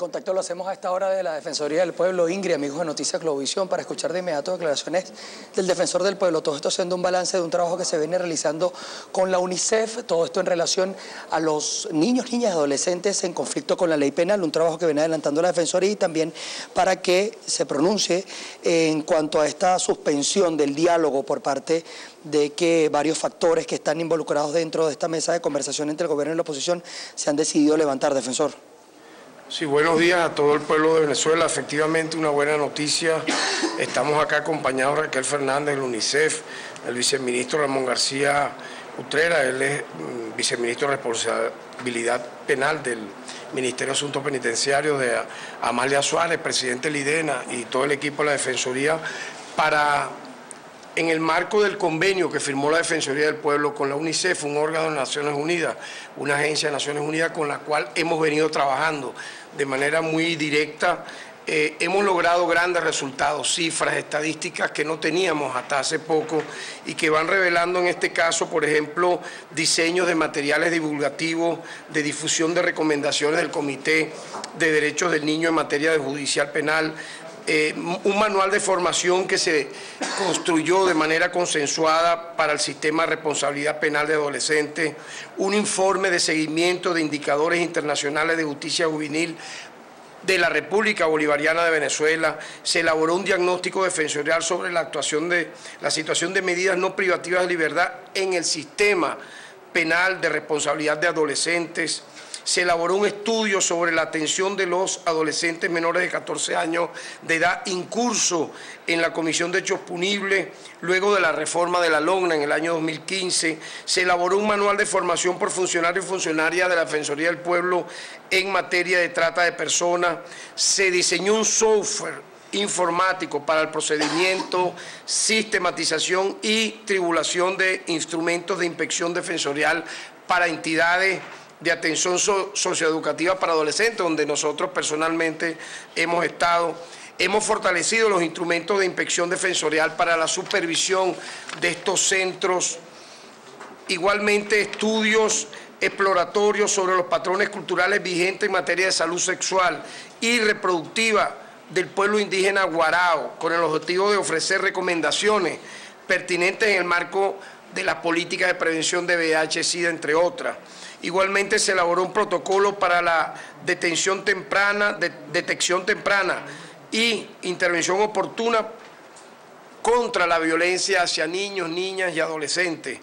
contacto lo hacemos a esta hora de la Defensoría del Pueblo, Ingrid, amigos de Noticias Globovisión, para escuchar de inmediato declaraciones del Defensor del Pueblo. Todo esto siendo un balance de un trabajo que se viene realizando con la UNICEF, todo esto en relación a los niños, niñas y adolescentes en conflicto con la ley penal, un trabajo que viene adelantando la Defensoría y también para que se pronuncie en cuanto a esta suspensión del diálogo por parte de que varios factores que están involucrados dentro de esta mesa de conversación entre el gobierno y la oposición se han decidido levantar, Defensor. Sí, buenos días a todo el pueblo de Venezuela. Efectivamente, una buena noticia. Estamos acá acompañados de Raquel Fernández, del UNICEF, el viceministro Ramón García Utrera, él es viceministro de Responsabilidad Penal del Ministerio de Asuntos Penitenciarios, de Amalia Suárez, presidente de Lidena, y todo el equipo de la Defensoría, para, en el marco del convenio que firmó la Defensoría del Pueblo con la UNICEF, un órgano de Naciones Unidas, una agencia de Naciones Unidas con la cual hemos venido trabajando de manera muy directa, hemos logrado grandes resultados, cifras, estadísticas que no teníamos hasta hace poco y que van revelando en este caso, por ejemplo, diseños de materiales divulgativos, de difusión de recomendaciones del Comité de Derechos del Niño en materia de judicial penal, un manual de formación que se construyó de manera consensuada para el sistema de responsabilidad penal de adolescentes, un informe de seguimiento de indicadores internacionales de justicia juvenil de la República Bolivariana de Venezuela, se elaboró un diagnóstico defensorial sobre la actuación de la situación de medidas no privativas de libertad en el sistema penal de responsabilidad de adolescentes. Se elaboró un estudio sobre la atención de los adolescentes menores de 14 años de edad, incurso en la Comisión de Hechos Punibles, luego de la reforma de la LOPNNA en el año 2015. Se elaboró un manual de formación por funcionarios y funcionarias de la Defensoría del Pueblo en materia de trata de personas. Se diseñó un software informático para el procedimiento, sistematización y tribulación de instrumentos de inspección defensorial para entidades de atención socioeducativa para adolescentes, donde nosotros personalmente hemos estado. Hemos fortalecido los instrumentos de inspección defensorial para la supervisión de estos centros. Igualmente, estudios exploratorios sobre los patrones culturales vigentes en materia de salud sexual y reproductiva del pueblo indígena Guarao, con el objetivo de ofrecer recomendaciones pertinentes en el marco de las políticas de prevención de VIH, SIDA, entre otras. Igualmente se elaboró un protocolo para la detección temprana y intervención oportuna contra la violencia hacia niños, niñas y adolescentes.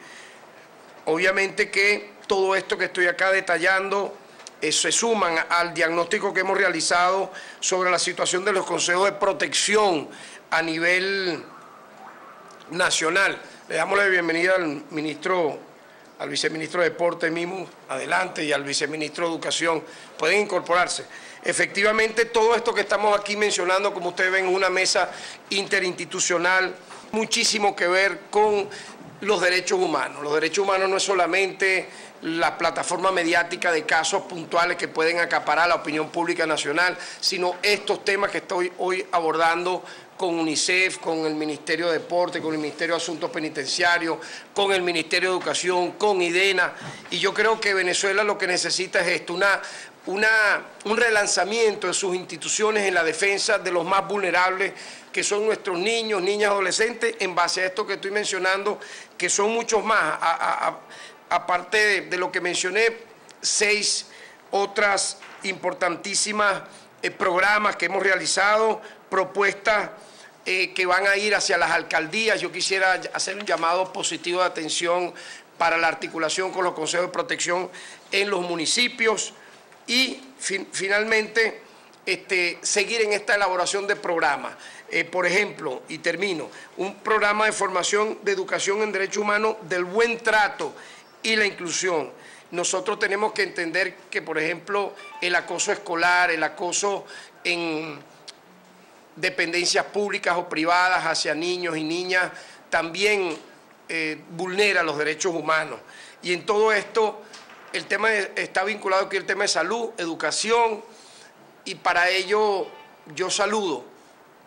Obviamente que todo esto que estoy acá detallando se suman al diagnóstico que hemos realizado sobre la situación de los consejos de protección a nivel nacional. Le damos la bienvenida al viceministro de Deporte, Mimu, adelante, y al viceministro de Educación. Pueden incorporarse. Efectivamente, todo esto que estamos aquí mencionando, como ustedes ven, es una mesa interinstitucional, muchísimo que ver con los derechos humanos. Los derechos humanos no es solamente la plataforma mediática de casos puntuales que pueden acaparar la opinión pública nacional, sino estos temas que estoy hoy abordando con UNICEF, con el Ministerio de Deporte, con el Ministerio de Asuntos Penitenciarios, con el Ministerio de Educación, con IDENA. Y yo creo que Venezuela lo que necesita es esto, un relanzamiento de sus instituciones en la defensa de los más vulnerables, que son nuestros niños, niñas, adolescentes, en base a esto que estoy mencionando, que son muchos más. Aparte de lo que mencioné, 6 otras importantísimas programas que hemos realizado, propuestas que van a ir hacia las alcaldías. Yo quisiera hacer un llamado positivo de atención para la articulación con los consejos de protección en los municipios y finalmente seguir en esta elaboración de programas. Por ejemplo, y termino, un programa de formación de educación en derechos humanos del buen trato y la inclusión. Nosotros tenemos que entender que, por ejemplo, el acoso escolar, el acoso en dependencias públicas o privadas hacia niños y niñas también vulnera los derechos humanos. Y en todo esto, el tema está vinculado aquí al tema de salud, educación, y para ello yo saludo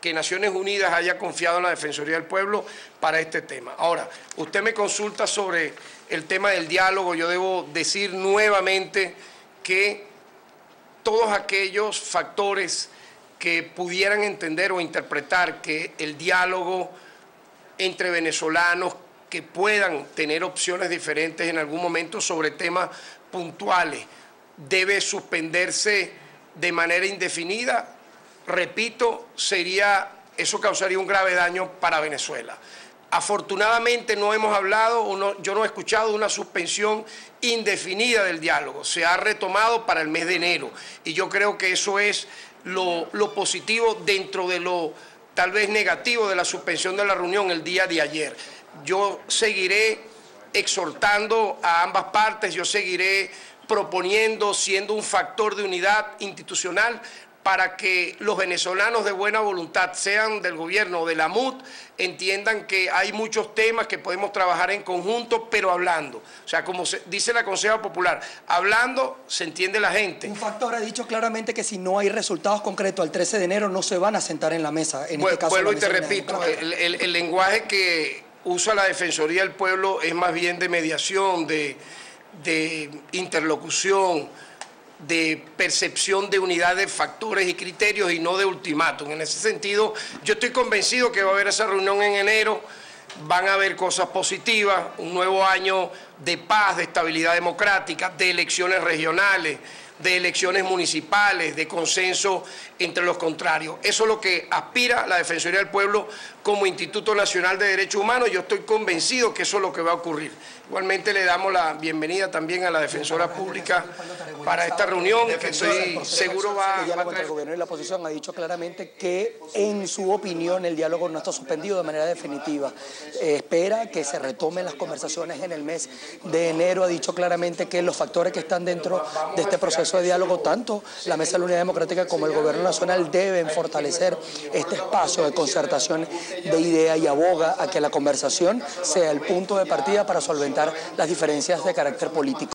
que Naciones Unidas haya confiado en la Defensoría del Pueblo para este tema. Ahora, usted me consulta sobre el tema del diálogo. Yo debo decir nuevamente que todos aquellos factores que pudieran entender o interpretar que el diálogo entre venezolanos que puedan tener opciones diferentes en algún momento sobre temas puntuales debe suspenderse de manera indefinida, repito, eso causaría un grave daño para Venezuela. Afortunadamente no hemos hablado, yo no he escuchado de una suspensión indefinida del diálogo. Se ha retomado para el mes de enero y yo creo que eso es lo positivo dentro de lo tal vez negativo de la suspensión de la reunión el día de ayer. Yo seguiré exhortando a ambas partes, yo seguiré proponiendo, siendo un factor de unidad institucional para que los venezolanos de buena voluntad, sean del gobierno o de la MUD, entiendan que hay muchos temas que podemos trabajar en conjunto, pero hablando. O sea, como dice la Asamblea Popular, hablando se entiende la gente. Un factor ha dicho claramente que si no hay resultados concretos al 13 de enero no se van a sentar en la mesa. En este caso, vuelvo y te repito, el lenguaje que usa la Defensoría del Pueblo es más bien de mediación, de interlocución, de percepción de unidad de factores y criterios y no de ultimátum. En ese sentido, yo estoy convencido que va a haber esa reunión en enero, van a haber cosas positivas, un nuevo año de paz, de estabilidad democrática, de elecciones regionales, de elecciones municipales, de consenso entre los contrarios. Eso es lo que aspira la Defensoría del Pueblo como Instituto Nacional de Derechos Humanos. Yo estoy convencido que eso es lo que va a ocurrir. Igualmente le damos la bienvenida también a la Defensora Pública para esta reunión, que estoy seguro va a... El diálogo entre el gobierno y la oposición ha dicho claramente que, en su opinión, el diálogo no está suspendido de manera definitiva. Espera que se retomen las conversaciones en el mes de enero. Ha dicho claramente que los factores que están dentro de este proceso de diálogo, tanto la Mesa de la Unidad Democrática como el Gobierno Nacional deben fortalecer este espacio de concertación de ideas y aboga a que la conversación sea el punto de partida para solventar las diferencias de carácter político.